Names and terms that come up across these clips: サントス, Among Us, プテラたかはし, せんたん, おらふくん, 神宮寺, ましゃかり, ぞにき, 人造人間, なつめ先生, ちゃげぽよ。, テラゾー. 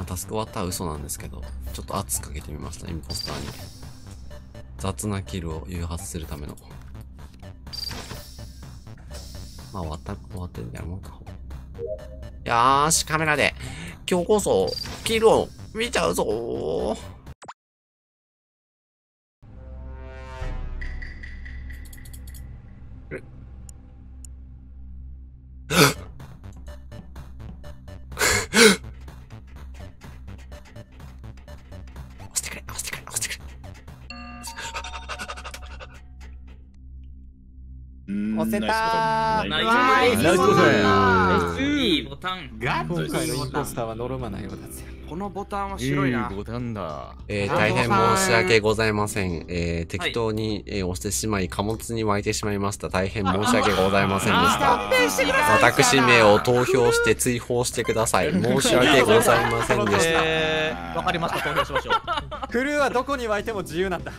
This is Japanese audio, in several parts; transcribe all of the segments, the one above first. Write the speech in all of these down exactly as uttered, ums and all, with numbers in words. まあ、タスク終わったら嘘なんですけど、ちょっと圧かけてみました、インポスターに。雑なキルを誘発するための。まあ、終わった、終わってるんだよ、もうか。よーし、カメラで、今日こそ、キルを見ちゃうぞー。押せたー。ナイスボタン。いいボタン。今回のインポスターはノルマないようだぜ。このボタンは白いな。ボタンだ。えー、大変申し訳ございません。えー、適当に押してしまい、貨物に巻いてしまいました。大変申し訳ございませんでした。私名を投票して追放してください。申し訳ございませんでした。わかりました。投票しましょう。クルーはどこに巻いても自由なんだ。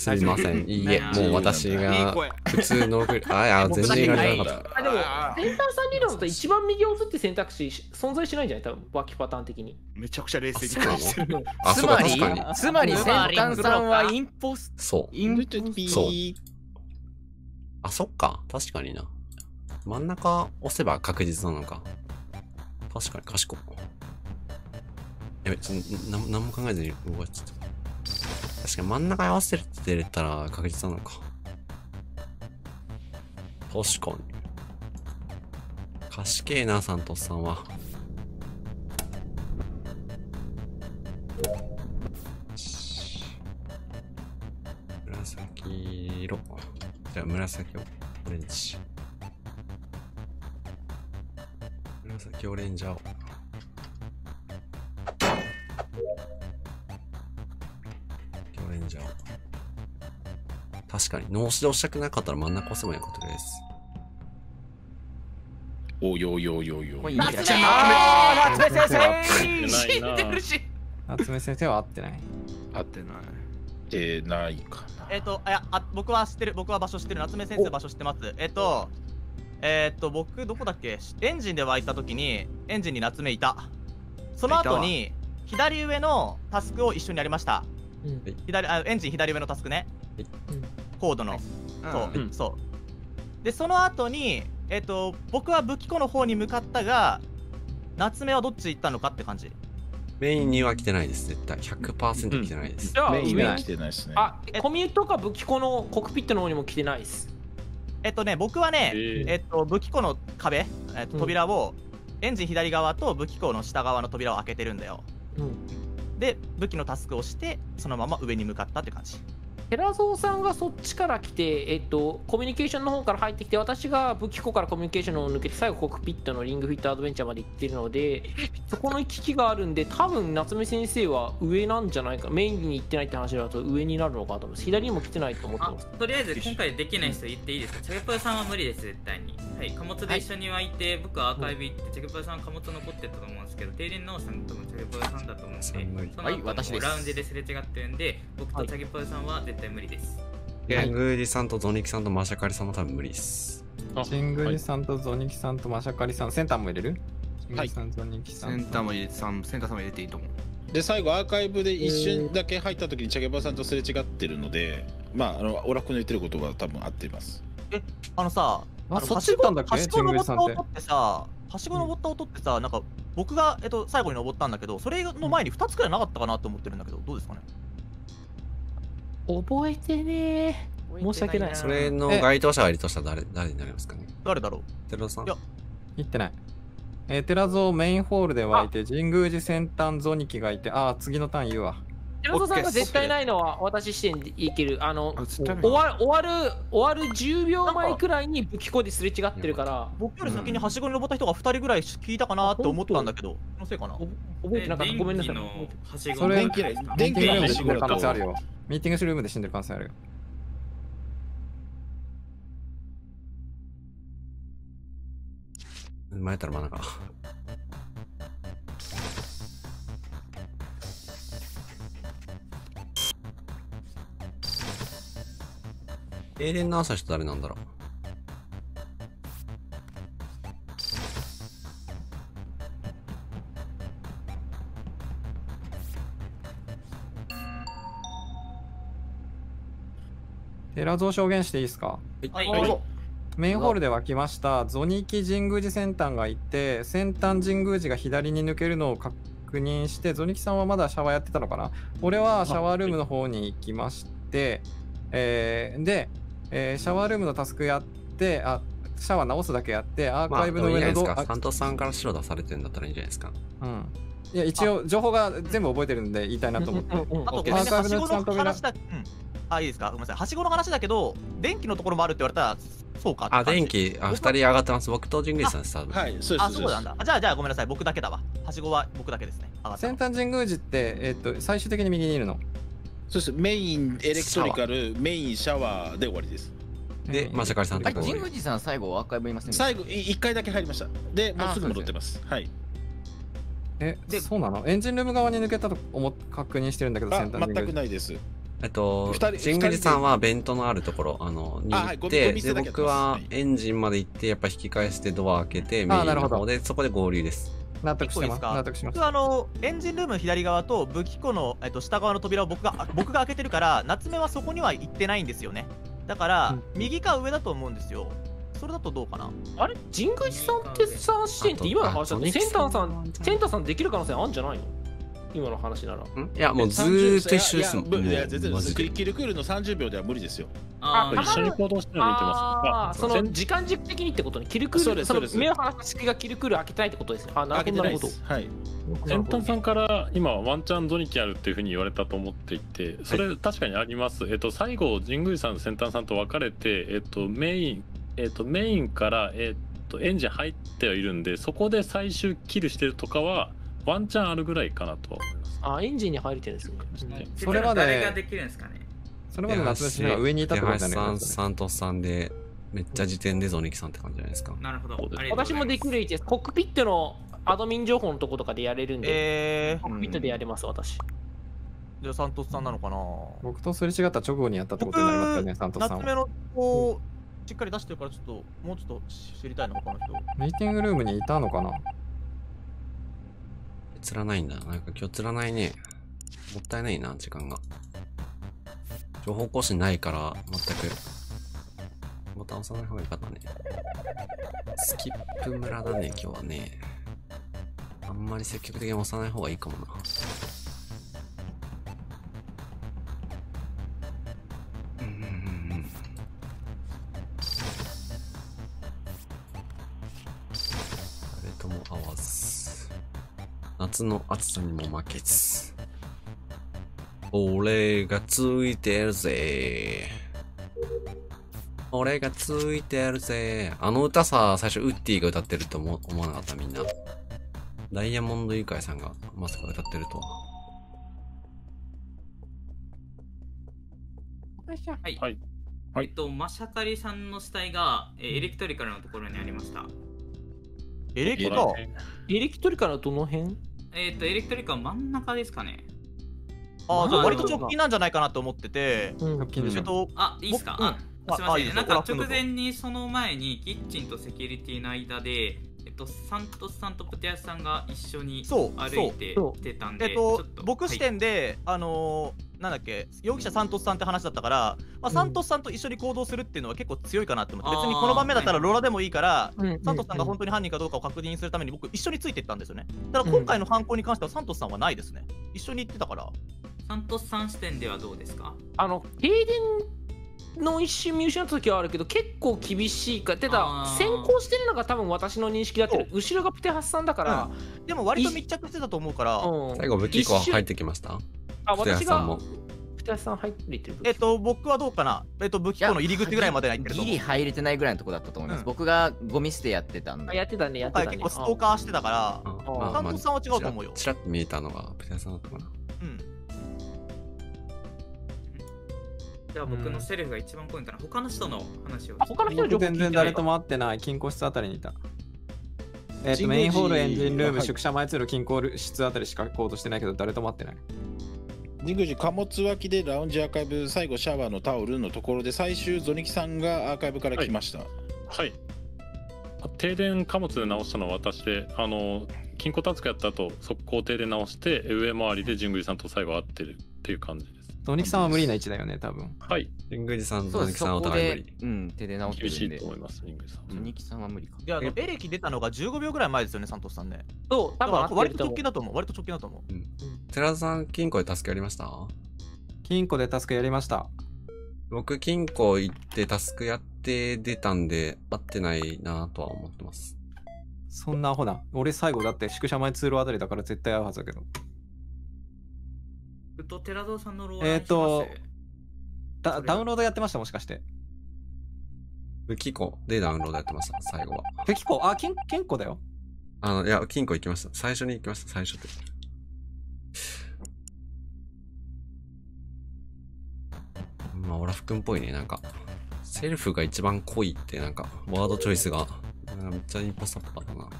すみません、いいえ、もう私が普通のぐらい、ああ、全然いらなかった。でも、センターさん理論だと一番右を押すって選択肢、存在しないんじゃない？多分、脇パターン的に。めちゃくちゃ冷静に考えてる。つまり、つまり、センターさんはインポス、そう。インポス。あ、そっか、確かにな。真ん中押せば確実なのか。確かに、賢い。やべ、ちょっと、何も考えずに動かしちゃった。確かに真ん中に合わせて出れたら確実なのか。確かに。賢けえな、サントスさんは。紫色。じゃあ紫をオレンジ。紫オレンジ青。確かに脳死で押したくなかったら真ん中押せばいいことです。およよよよ、夏目先生死んでるし、夏目先生は合ってない、合ってないえー、ないかな。えっと、いや、あ、僕は知ってる、僕は場所知ってる、夏目先生場所知ってます。えっとえっと僕どこだっけ、エンジンで湧いた時にエンジンに夏目いた。その後に左上のタスクを一緒にやりました。左、あ、エンジン左上のタスクね、コードの、そうそうで、その後にえっと僕は武器庫の方に向かったが、夏目はどっち行ったのかって感じ。メインには来てないです、絶対 ひゃくパーセント 来てないです。メインは来てないですね。あ、コミュとか武器庫のコックピットの方にも来てないです。えっとね、僕はね、えっと武器庫の壁、扉をエンジン左側と武器庫の下側の扉を開けてるんだよ。で、武器のタスクをしてそのまま上に向かったって感じ。寺蔵さんがそっちから来て、えっと、コミュニケーションの方から入ってきて、私が武器庫からコミュニケーションを抜けて、最後コックピットのリングフィットアドベンチャーまで行ってるので、そこの行き来があるんで、多分夏目先生は上なんじゃないか。メインに行ってないって話だと上になるのかなと思います。左にも来てないと思ってます。とりあえず今回できない人言っていいですか。チャゲパヨさんは無理です、絶対に。はい、貨物で一緒に湧いて、はい、僕はアーカイブ行って、チャゲパヨさんは貨物残ってたと思うんですけど、定年直さんともチャゲパヨさんだと思うんで、その後もラウンジですれ違ってるんで、僕とチャゲパヨさんは絶対絶対無理です。シングリさんとゾニキさんとマシャカリさんも多分無理です。シングリさんとゾニキさんとマシャカリさん、センターも入れる。はい、センターも入れて、センターも入れていいと思う。で、最後アーカイブで一瞬だけ入った時にチャゲバさんとすれ違ってるので、まああのオラクの言ってることが多分合っています。え、あのさ、はしご登った音ってさ、はしご登った音ってさ、なんか僕がえっと最後に登ったんだけど、それの前にふたつくらいなかったかなと思ってるんだけど、どうですかね。覚えてねえ、申し訳ない。それの該当者がいるとしたら誰誰になりますかね。誰だろう。寺田さん。いや、言ってない。えー、寺蔵メインホールで湧いて、神宮寺先端ゾニキがいて、ああ、次のターン言うわ。寺蔵さんが絶対ないのは私視点でいける。あの、終わる終わるじゅうびょうまえくらいに武器庫ですれ違ってるから、僕より先にはしごに登った人がふたりぐらい聞いたかなって思ったんだけど、のせいかな。覚えてなかった。ごめんなさい。それ電気電気のはしごの可能性あるよ。ミーティングルームで死んでる可能性あるよ。迷ったら真ん中。停電の朝人誰なんだろう。ラ像証言していいですか？はい、はい、メインホールで湧きましたゾニキ神宮寺先端がいて、先端神宮寺が左に抜けるのを確認して、ゾニキさんはまだシャワーやってたのかな。俺はシャワールームの方に行きまして、えー、で、えー、シャワールームのタスクやって、あ、シャワー直すだけやって、アーカイブの上の動画、まあ、担当さんから白出されてるんだったらいいんじゃないですか。うん。いや、一応情報が全部覚えてるんで言いたいなと思って。あと、アーカイブのうちの扉。あ、いいですか。ごめんなさい。はしごの話だけど、電気のところもあるって言われたら、そうか。あ、電気、あ、ふたり上がってます。僕と神宮寺さんです。はい、そうです。あ、そうなんだ。じゃあ、じゃあごめんなさい。僕だけだわ。はしごは僕だけですね。先端神宮寺って、えっと、最終的に右にいるの。そうです。メインエレクトリカル、メインシャワーで終わりです。で、まあ、社会さんと神宮寺さん、最後、アーカイブいません。最後、いっかいだけ入りました。で、もうすぐ戻ってます。はい。え、そうなの？エンジンルーム側に抜けたと思って確認してるんだけど、先端神宮寺。全くないです。えっと、神宮寺さんはベントのあるところあのに行って、で僕はエンジンまで行って、やっぱ引き返してドア開けて、メインの方で、そこで合流です。納得してます。納得します。僕はあのエンジンルームの左側と武器庫の、えっと、下側の扉を僕が僕が開けてるから、夏目はそこには行ってないんですよね。だから、うん、右か上だと思うんですよ。それだとどうかな。あれ、神宮寺さんってさ、視点って今の話だと、センターさん、センターさんできる可能性あるんじゃないの？今の話なら。いや、もうずーっと一緒ですもん。いや、全然です。クリルクールのさんじゅうびょうでは無理ですよ。一緒に行動してるの見てます。その時間軸的にってことに、キルクール、その目を離した隙がキルクール開けたいってことですね。あ、なるほど。はい。先端さんから今、ワンチャンゾニキあるっていうふうに言われたと思っていて、それ確かにあります。えっと、最後、神宮寺さん、先端さんと別れて、えっと、メイン、えっと、メインから、えっと、エンジン入ってはいるんで、そこで最終キルしてるとかは、ワンチャンあるぐらいかなとは思います。あ、エンジンに入れてるんですよ。それまで誰ができるんですかね。それまで夏目氏が上にいたってことだね。さん、さんとさんで、めっちゃ時点でゾニキさんって感じじゃないですか。なるほど。私もできる位置です。コックピットのアドミン情報のとことかでやれるんで、えー、コックピットでやれます、私。じゃあ、さんとさんなのかな。僕とすれ違った直後にやったってことになりますよね、さんとさんは。夏目のこう、しっかり出してるから、ちょっと、もうちょっと知りたいな、他の人。ミーティングルームにいたのかな。つらないんだ。なんか今日つらないね。もったいないな、時間が。情報更新ないから、全く。また押さない方が良かったね。スキップ村だね、今日はね。あんまり積極的に押さない方がいいかもな。うんうんうんうん。誰とも合わず。夏の暑さにも負けず。俺がついてるぜ。俺がついてるぜ。あの歌さ、最初ウッディが歌ってると思わなかったみんな。ダイヤモンドユカイさんがまさか歌ってるとは。はい。はい。えっと、マシャカリさんの死体がエレクトリカルのところにありました。エレクトエレクトリカルはどの辺？えっと、エレクトリカル真ん中ですかね。ああ、割と直近なんじゃないかなと思ってて。あ、いいっすか？あ、すみません。なんか直前にその前にキッチンとセキュリティの間で、えっと、サントスさんとプテヤスさんが一緒に歩いてきてたんで、僕視点で、あの、なんだっけ、容疑者サントスさんって話だったから、まあ、サントスさんと一緒に行動するっていうのは結構強いかなって思って、別にこの場面だったらローラでもいいから、サントスさんが本当に犯人かどうかを確認するために僕一緒についていったんですよね。ただ今回の犯行に関してはサントスさんはないですね。一緒に行ってたから。サントスさん視点ではどうですか？あの、停電の一瞬見失った時はあるけど、結構厳しいか。てか、先行してるのが多分私の認識だったけど、後ろがプテハスさんだから、うん、でも割と密着してたと思うから。最後、武器庫入ってきました。あ、私がプテヤスさん入れてる。えっと僕はどうかな。えっと武器庫の入り口ぐらいまでないけど。ギリ入れてないぐらいのとこだったと思います。僕がゴミ捨てやってたんで。やってたね、やってたね。結構ストーカーしてたから。担当さんは違うと思うよ。ちらっと見えたのがプテヤスさんだったかな。うん。じゃあ僕のセルフが一番ポイントな。他の人の話を。他の人の情報全然誰とも会ってない。金庫室あたりにいた。えっとメインホールエンジンルーム宿舎前通路金庫室あたりしか行動してないけど誰とも会ってない。神宮寺貨物脇でラウンジアーカイブ、最後シャワーのタオルのところで最終ゾニキさんがアーカイブから来ました。はい、はい、停電貨物で直したのは私で、あの金庫タスクやった後速攻停で直して上回りで神宮寺さんと最後会ってるっていう感じです。と鬼木さんは無理な位置だよね、多分。はい。リングジさんと鬼木さんはお互い無理。うん、手で直ってるんで。厳しいと思います、リングジさん。鬼木さんは無理か。いや、エレキ出たのがじゅうごびょうぐらい前ですよね、サントスさんね。そう、多分割と直近だと思う。割と直近だと思う。寺田さん、金庫でタスクやりました？金庫でタスクやりました。僕、金庫行ってタスクやって出たんで、合ってないなとは思ってます。そんなアホな。俺、最後だって宿舎前通路あたりだから絶対合うはずだけど。寺蔵さんのローえっとダ、ダウンロードやってました、もしかして。武器庫でダウンロードやってました、最後は。武器庫あ、金、金庫だよ。あの、いや、金庫行きました。最初に行きました、最初って。まあ、オラフ君っぽいね、なんか。セルフが一番濃いって、なんか、ワードチョイスが、めっちゃインパスタッパーだな。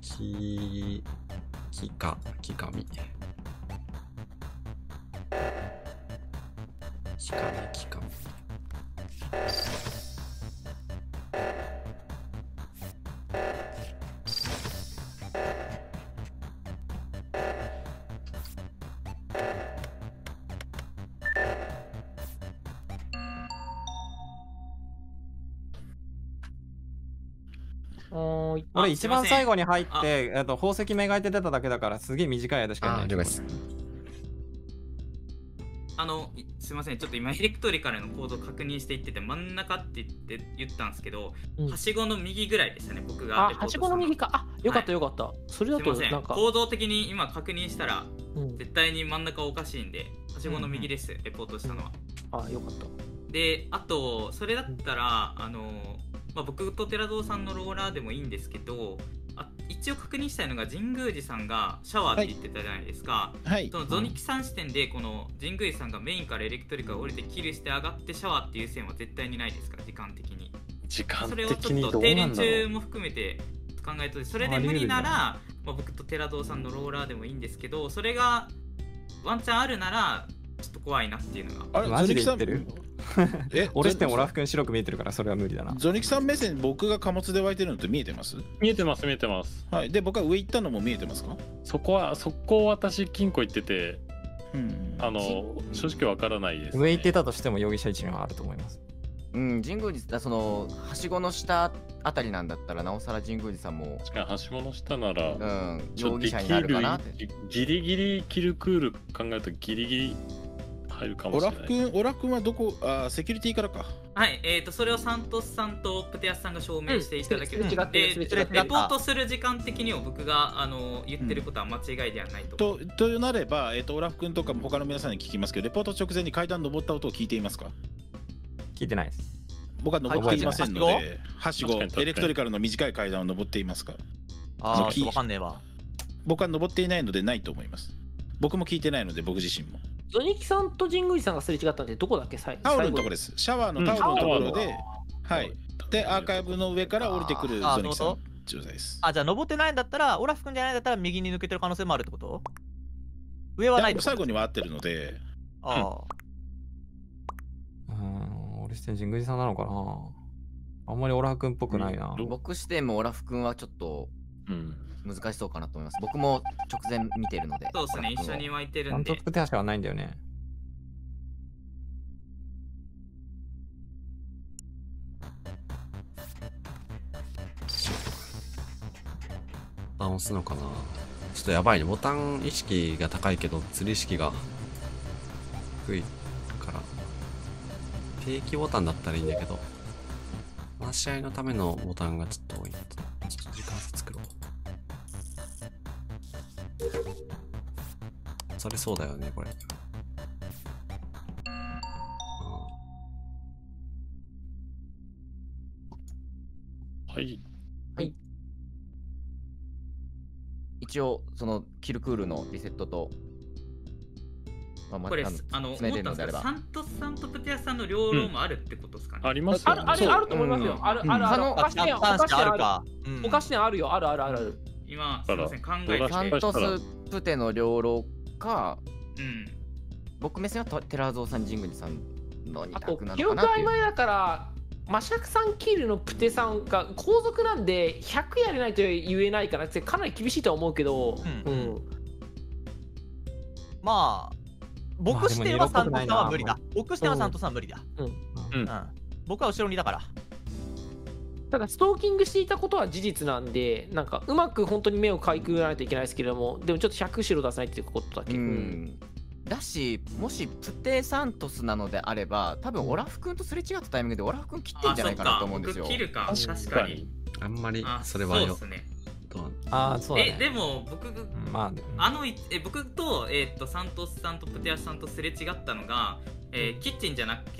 きー。木か木神木神木神俺一番最後に入ってあと宝石めがいて出ただけだからすげえ短い間しかないです。あのすみません、ちょっと今エレクトリカルのコード確認していってて真ん中って言って言ったんですけど、うん、はしごの右ぐらいでしたね、僕が。あ、はしごの右か。あ、よかったよかった。はい、それだとなんか行動的に今確認したら、うん、絶対に真ん中おかしいんではしごの右です、うん、レポートしたのは。あ、よかった。で、あとそれだったら、うん、あの。まあ僕と寺蔵さんのローラーでもいいんですけど、あ、一応確認したいのが神宮寺さんがシャワーって言ってたじゃないですか、はいはい、そのゾニキさん視点でこの神宮寺さんがメインからエレクトリカを降りてキルして上がってシャワーっていう線は絶対にないですから時間的に時間的にそれをちょっと定年中も含めて考えとそれで無理なら、まあ、僕と寺蔵さんのローラーでもいいんですけど、それがワンチャンあるならちょっと怖いなっていうのが。あれマジで言ってる俺ってオラフ君白く見えてるからそれは無理だな。ゾニキさん目線僕が貨物で湧いてるのって見えてます？見えてます見えてます。はい、で僕は上行ったのも見えてますか？そこはそこ私金庫行ってて、うん、あの正直わからないです、ね、上行ってたとしても容疑者一面はあると思います。うん、神宮寺そのはしごの下あたりなんだったらなおさら神宮寺さんも確かにはしごの下なら、うん、容疑者になるかなって。ギリギリキルクール考えるとギリギリオラフ君、オラフ君はどこ、あ、セキュリティからか。はい、えっ、ー、と、それをサントスさんとプテアスさんが証明していただけるので、レポートする時間的には僕があの言ってることは間違いではないと、うん。と、となれば、えっ、ー、と、オラフ君とかも他の皆さんに聞きますけど、レポート直前に階段登った音を聞いていますか？聞いてないです。僕は登っていませんので、はしご、エレクトリカルの短い階段を登っていますか？ああ、わかんねえわ。僕は登っていないので、ないと思います。僕も聞いてないので、僕自身も。ゾニキさんと神宮寺さんがすれ違ったんでどこだっけ？タオルのところです。シャワーのタオルのところで、はい。で、アーカイブの上から降りてくるゾニキさん状態です。あ、じゃあ登ってないんだったら、オラフ君じゃないんだったら右に抜けてる可能性もあるってこと？上はないと。最後には合ってるので。ああ。うん、俺視点神宮寺さんなのかな？あんまりオラフ君っぽくないな。僕視点もオラフ君はちょっと。うん。難しそうかなと思います。僕も直前見てるので。そうですね、一緒に湧いてるんで。確かはないんだよね。ボタン押すのかな。ちょっとやばいね。ボタン意識が高いけど、釣り意識が低いから。定期ボタンだったらいいんだけど、話し合いのためのボタンがちょっと多い。ちょっと時間差作ろう。それそうだよね、これ。はい。はい。一応、そのキルクールのリセットと。これ、あの、思ったんですけど、サントスさんとプテアさんの両論もあるってことですかね。あります。ある、ある、あると思いますよ。ある、ある、ある。お菓子店、お菓子店あるか。お菓子店あるよ、ある、ある、ある。今、すみません、考えて。サントスプテの両論か、うん、僕目線は寺蔵さん神宮寺さんのに択なのかなっていう。あと記憶曖昧だからマシャクさんキルのプテさんが後続なんでひゃくやれないと言えないからかなり厳しいとは思うけど、うん、うん、まあ僕視点はサントさんは無理だ。僕視点はサントさんは無理だ。僕は後ろにだから。ただストーキングしていたことは事実なんで、なんかうまく本当に目をかいくぐらないといけないですけれども、でもちょっとひゃく後ろ出さないっていうことだけ。うん、だし、もしプテサントスなのであれば、多分オラフ君とすれ違ったタイミングでオラフ君切ってんじゃないかなと思うんですよ。切るか、確かに。あんまりそれはよ。ああ、そうね。え、でも僕、まあ、あのえ僕とえっとサントスさんとプテアさんとすれ違ったのが、えー、キッチンじゃなくて、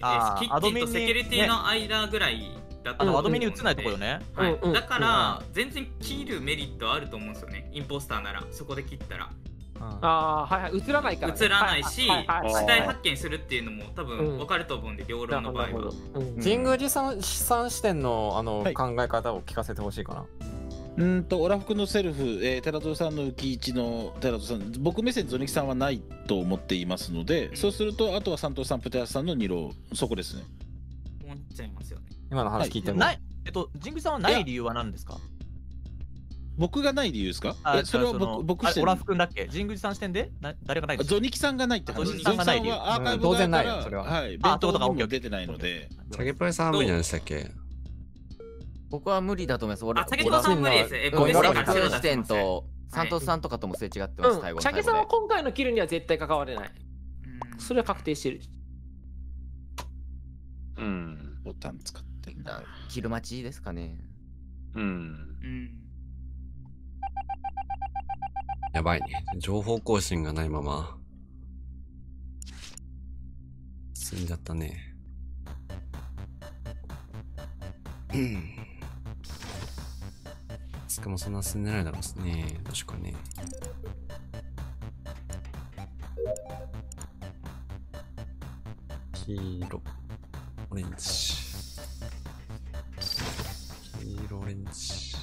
キッチンとセキュリティの間ぐらいだった。あのアドミンに映らないところね。はい。だから全然切るメリットあると思うんですよね。インポスターならそこで切ったら。ああ、はいはい、映らないから映らないし、死体発見するっていうのも多分分かると思うんで、両論の場合は。神宮寺さん視点のあの考え方を聞かせてほしいかな。うんとオラフ君のセルフ、えー、寺戸さんの浮き一の寺戸さん、僕目線ゾニキさんはないと思っていますので、そうするとあとは三藤さんプテアさんの二郎、そこですね。思っちゃいますよね。今の話聞いても。ない。えっと神宮寺さんはない理由は何ですか？僕がない理由ですか？それは僕、僕視点。オラフ君だっけ？神宮寺さん視点で誰がないですか？ゾニキさんがないって話。ゾニキさんがない理由。当然ないよ、それは。はい。弁当とかも出てないので。チャゲパイさんは無理なんでしたっけ？僕は無理だと思います。俺、チャゲパイさん無理です。え、ごめんなさい。視点と、サントスさんとかともすれ違ってます。チャゲさんは今回のキルには絶対関われない。それは確定してる。うん。ボタン使ってんだ。キル待ちですかね。うん。うん。やばい、情報更新がないまま死んじゃったね。うん、しかもそんな進んでないだろうですね、確かね。黄色オレンジ黄色オレンジ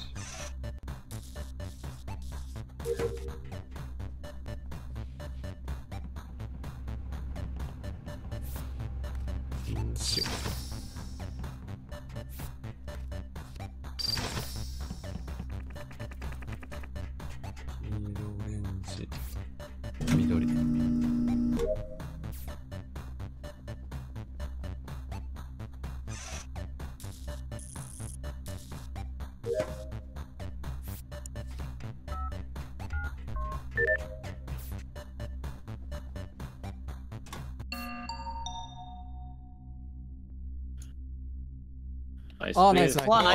ああ、ナイス。わあ、ナ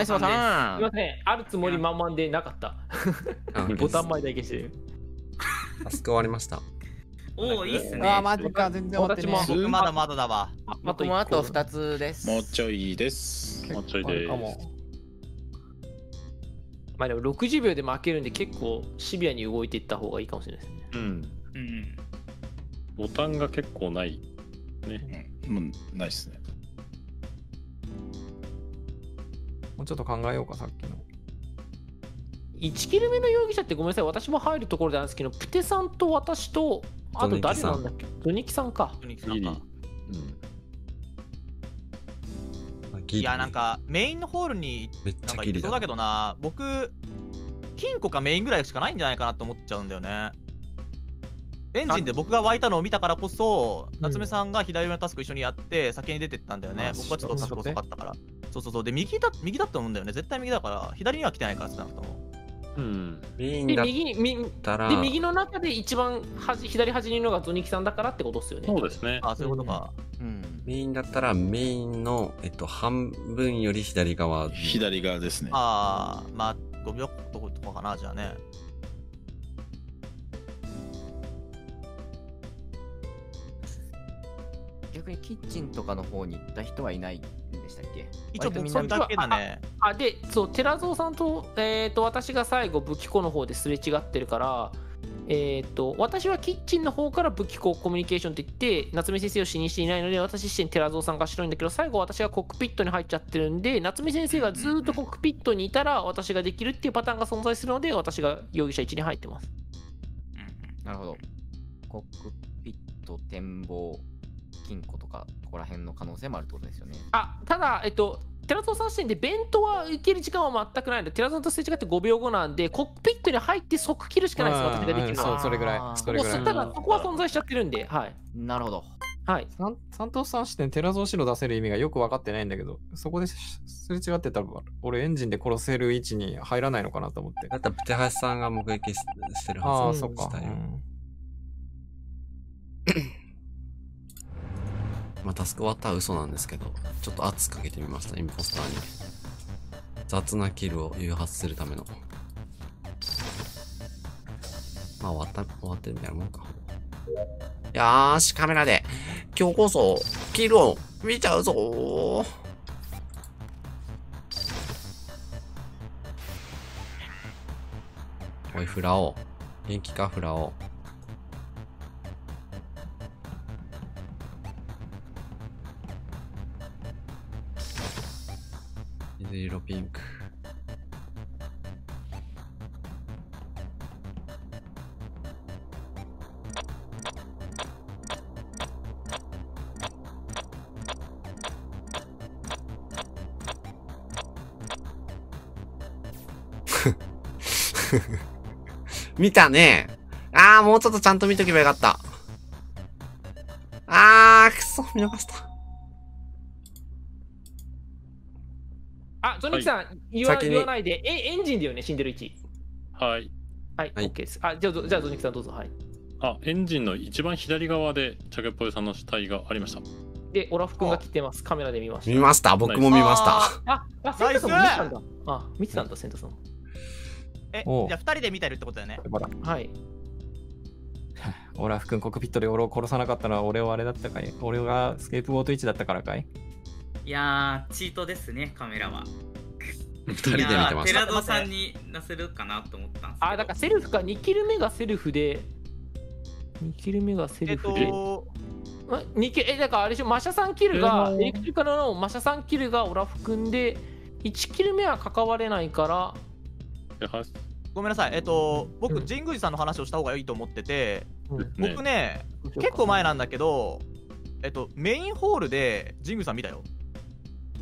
イス。ナイス。すみません。あるつもり満々でなかった。ボタン前だけしてる。タスク終わりました。おお、いいっすね。ああ、マジか。全然終わってない。私もまだまだだわ。僕もあとふたつです。もうちょいです。もうちょいです。まあでもろくじゅうびょうで負けるんで結構シビアに動いていった方がいいかもしれないですね。うん。うん。ボタンが結構ない。ね。うん、ないっすね。もうちょっと考えようか、さっきのいちキル目の容疑者って、ごめんなさい、私も入るところなんですけど、プテさんと私とあと誰なんだっけ、ドニキさんか。いや、なんかメインのホールになんか行きそうだけどな。僕金庫かメインぐらいしかないんじゃないかなと思っちゃうんだよね。エンジンで僕が湧いたのを見たからこそ、夏目さんが左上のタスク一緒にやって先に出てったんだよね。僕はちょっとタスク遅かったから。そうそうそう。で、右だ右だと思うんだよね。絶対右だから、左には来てないから、少なくとも。うん。右に来たら。で、右の中で一番端左端にいるのがゾニキさんだからってことですよね。そうですね。あ、そういうことか。うん。メインだったら、メインの、えっと、半分より左側。左側ですね。ああ、まあ、ごびょうとかかな、じゃあね。逆にキッチンとかの方に行った人はいないんでしたっけ？一応僕だけだね。あ、で、そう、寺蔵さんと、えっと、私が最後、武器庫の方ですれ違ってるから、えっと、私はキッチンの方から武器庫コミュニケーションって言って、夏目先生を視認していないので、私自身寺蔵さんが白いんだけど、最後私がコックピットに入っちゃってるんで、夏目先生がずっとコックピットにいたら、私ができるっていうパターンが存在するので、私が容疑者いちに入ってます。なるほど。コックピット展望。金庫とかここら辺の可能性もあるってことですよね。あ、ただえっと寺園さん視点で弁当は受ける時間は全くないので、寺園とすれ違ってごびょうごなんでコックピットに入って即切るしかないです。私ができるのは、うん、そ, それぐらい。それぐらい。ただそこは存在しちゃってるんで、はい。なるほど。はい。三頭さん視点寺園氏の出せる意味がよく分かってないんだけど、そこですれ違ってたら俺エンジンで殺せる位置に入らないのかなと思って。だったらプテハシさんが目撃してるはず。ああ、そっか。うんまあ、タスク終わったら嘘なんですけど、ちょっと圧かけてみました、インポスターに。雑なキルを誘発するための。まあ、終わった、終わってるみたいなもんか。よーし、カメラで、今日こそ、キルを見ちゃうぞー。おい、フラオ。元気か、フラオ。水色ピンク。見たね。ああ、もうちょっとちゃんと見とけばよかった。ああ、くそ、見逃した。あ、ゾニキさん、はい、言, わ言わないで、え、エンジンだよね、死んでる位置。はい。はい、OK です。あ、じゃあ、じゃあゾニキさんどうぞ、はい。あ、エンジンの一番左側で、チャケッポイさんの死体がありました。で、オラフ君が来てます。カメラで見ました。見ました、僕も見ました。あ、あ、セントさんも見てたんだ。あ、見てたんだ、セントさん。え、じゃあふたりで見てるってことだよね。はい。オラフ君、コクピットで俺を殺さなかったのは俺をあれだったかい。俺がスケープゴート位置だったからかい。いやー、チートですね、カメラは。ふたりで見てました。寺田さんになせるかなと思ったんですけど。あ、だからセルフか、にキル目がセルフで。にキル目がセルフで。えっとにキル、え、だからあれでしょ、マシャさんキルが、エレクトリカルのマシャさんキルがオラフ君で、いちキル目は関われないから。ごめんなさい、えっと、僕、神宮寺さんの話をした方がいいと思ってて、うん、僕ね、ね結構前なんだけど、えっと、メインホールで神宮さん見たよ。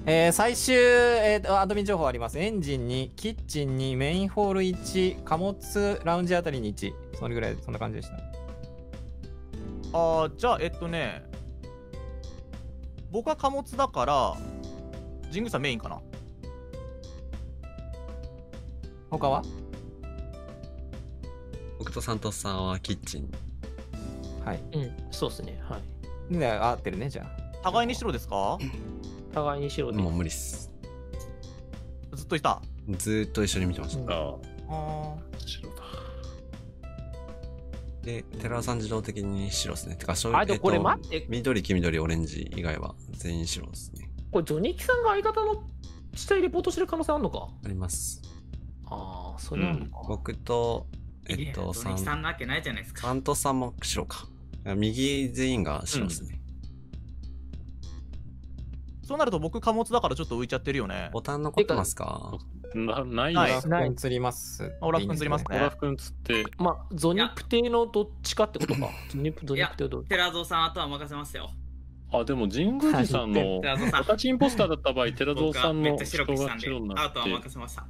えー、最終、えー、アドミン情報あります。エンジンに、キッチンに、メインホールいち、貨物ラウンジあたりにいち、それぐらい、そんな感じでした。あー、じゃあ、えっとね、僕は貨物だから、神宮さんメインかな。他は？僕とサントスさんはキッチン。はい。うん、そうですね。はい。ね、合ってるね、じゃあ。互いにしろですか？互いにしろでもう無理っす。ずっといたずっと一緒に見てました。ああ、白だ。で、寺田さん自動的に白ですね。てか、そういうこれ待って緑、黄緑、オレンジ以外は全員白ですね。これ、ジョニキさんが相方の死体レポートしてる可能性あるのか？あります。ああ、それは僕と、えっと、ジョニキさんなわけないじゃないですか。サントさんも白か。右全員が白ですね。そうなると僕貨物だからちょっと浮いちゃってるよね。ボタン残ってますか？な、ないです。オラフ君釣ります。オラフ君釣りますね。オラフ君釣って。まあ、ゾニプテのどっちかってことか。ゾニプテのどっちか。寺蔵さん、あとは任せますよ。あ、でも、神宮寺さんの、私インポスターだった場合、寺蔵さんの人が白になって。あとは任せました。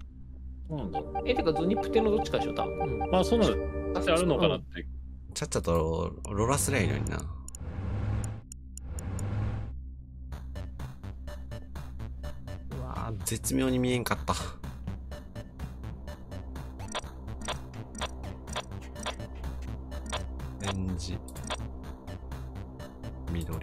え、てか、ゾニプテのどっちかでしょ、多分。まあ、そうなの。あるのかなって。ちゃっちゃとロラスレイのにな。絶妙に見えんかった。オレンジ、緑。オ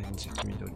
レンジ、黄緑。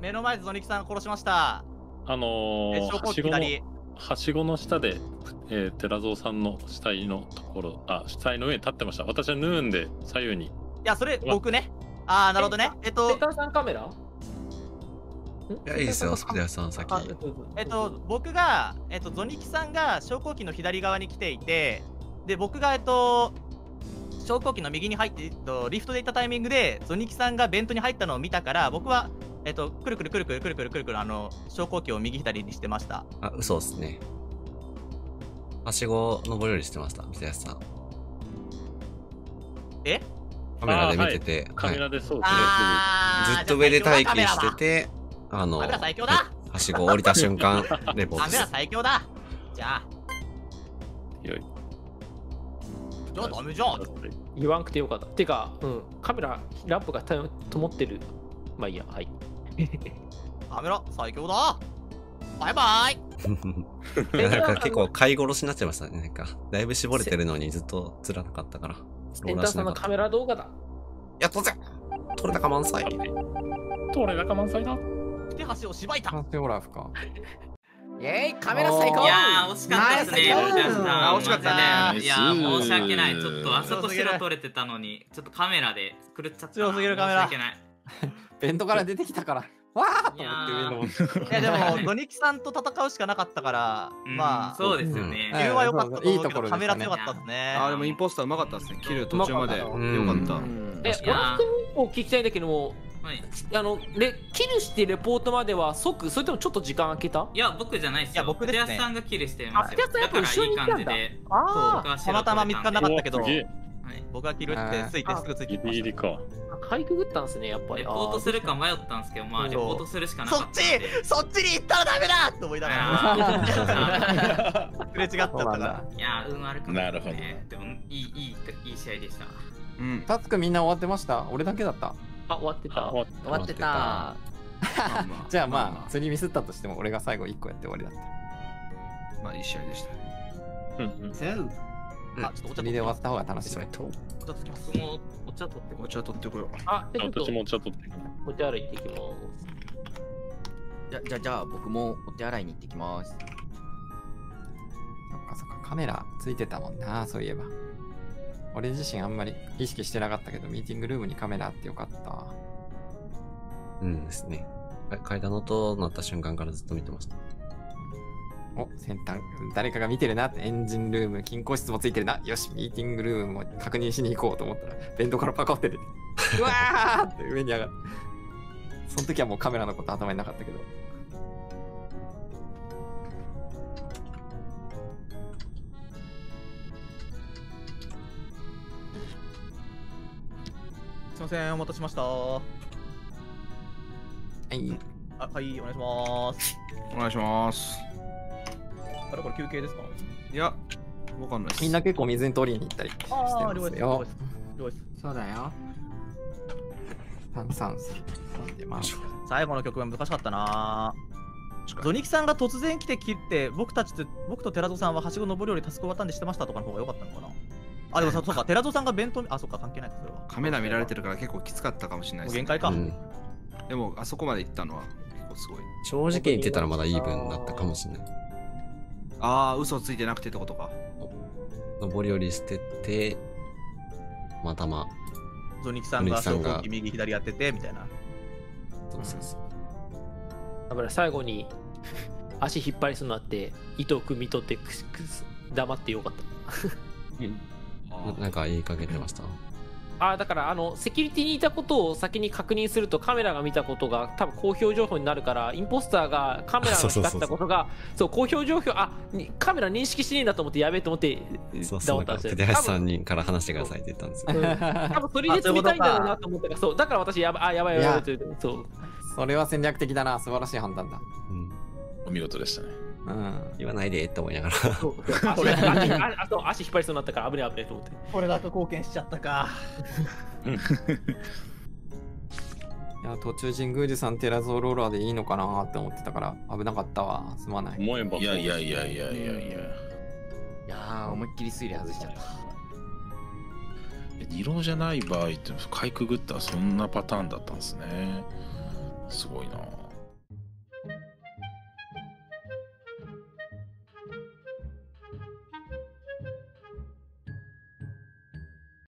目の前でゾニキさん殺しました。あのー、はしごの下で、えー、寺蔵さんの死体のところ、あ、死体の上に立ってました。私はヌーンで左右に。いや、それ僕ね。ああ、なるほどね。えっと、寺さんカメラ？いや、いいですよ、寺さん先。えっと、僕が、えっと、ゾニキさんが昇降機の左側に来ていて、で、僕が、えっと、昇降機の右に入って、えっと、リフトで行ったタイミングで、ゾニキさんがベントに入ったのを見たから、僕は、えっと、くるくるくるくるくるくるくるくる、あの、昇降機を右左にしてました。あ、嘘ですね。はしごを登るようにしてました、寺さん。え？カメラで見てて、カメラでそうですね。ずっと上で待機してて、あの、はしごを降りた瞬間、レポート。カメラ最強だ。じゃあ。よい。じゃあダメじゃん。言わんくてよかった。てか、うん、カメラ、ランプが灯ってる。まあいいや、はい。カメラ最強だ。バイバイ。なんか結構買い殺しになっちゃいましたね。なんかだいぶ絞れてるのにずっとつらなかったから。センターさんのカメラ動画だ。いや、当然。撮れ高満載。撮れ高満載だ。手橋をしばいた。ほら、ふか。イェイ、カメラ最高。いや、惜しかったですね。惜しかったね。いや、申し訳ない。ちょっとあそこ白撮れてたのに、ちょっとカメラで狂っちゃった。強すぎるカメラ。申し訳ない。ベントから出てきたから。わあと思って上の。いや、でも、ドニキさんと戦うしかなかったから、まあ、そうですよね。キルは良かったけど、カメラ強かったですね。あ、でもインポスターうまかったですね。キル途中まで。よかった。え、お聞きたいんだけども。あのレキルしてレポートまでは即、それともちょっと時間空けた？いや、僕じゃないですよ。いや、僕ですね。テラスさんがキルしてますよ。だからいい感じで。ああ、たまたま見つからなかったけど、僕がキルってついてすぐついてきました。かいくぐったんですね、やっぱり。レポートするか迷ったんですけど、まあレポートするしかなかった。そっちそっちに行ったらダメだと思いながら。すれ違っちゃったから。いや、運悪くなるね。でもいいいいいい試合でした。うん。タスクみんな終わってました？俺だけだった。あ、終わってた。終わってた。じゃあまあ、釣りミスったとしても、俺が最後いっこやって終わりだった。まあ、いい試合でした。うん。あ、ちょっとお茶で終わった方が楽しい。お茶つきます。お茶取ってこよう。お茶取ってこよう。あ、私もお茶取ってこよう。お手洗い行ってきます。じゃ、じゃ、じゃあ僕もお手洗いに行ってきます。そっかそっか、カメラついてたもんな、そういえば。俺自身あんまり意識してなかったけど、ミーティングルームにカメラあってよかった。うんですね。階段の音鳴った瞬間からずっと見てました。お、先端、誰かが見てるなって、エンジンルーム、金庫室もついてるな。よし、ミーティングルームも確認しに行こうと思ったら、弁当からパカって出て、うわーって上に上がる。その時はもうカメラのこと頭になかったけど。すいません、お待たせしました。はい。あ、はい、お願いします。お願いします。あれこれ休憩ですか？いや、わかんないです。みんな結構水に取りに行ったりしてますよ。そうだよ。炭酸水飲んでましょう。最後の曲は難しかったな。ゾニキさんが突然来て切って、僕たちと僕と寺蔵さんははしご登るよりタスクを渡んでしてましたとかの方が良かったのかな。あ、でもさ、そうか、寺蔵さんが弁当、あ、そうか、関係ないです。それはカメラ見られてるから結構きつかったかもしれないですね。限界か。でもあそこまで行ったのは結構すごい。正直言ってたらまだイーブンだったかもしれない。ああ、嘘ついてなくてってことか。上り下りしてて、またま。ゾニキさんが右左やっててみたいな。そうそうそう。だから最後に足引っ張りそうになって、糸を汲み取ってくすくす黙ってよかった。なんか言いかけてました。ああ、だからあのセキュリティにいたことを先に確認するとカメラが見たことが多分公表情報になるから、インポスターがカメラが光ったことがそう公表情報、あ、カメラ認識してねえんだと思って、やべえと思って黙ったんですよ。手橋さんにから話してくださいって言ったんですよ。多分それで詰めたいんだろうなと思ったから、そうだから私やばいやばいやばいって言って、そうそれは戦略的だな、素晴らしい判断だ。お見事でしたね。うん、言わないでって思いながら。あと足引っ張りそうになったから危ね危ねと思って。これだと貢献しちゃったか。いや、途中神宮寺さんテラゾーローラーでいいのかなって思ってたから危なかったわ。すまない。思えば。いやいやいやいやいやいや。いや、思いっきり推理外しちゃった。二郎じゃない場合ってかいくぐったらそんなパターンだったんですね。すごいな。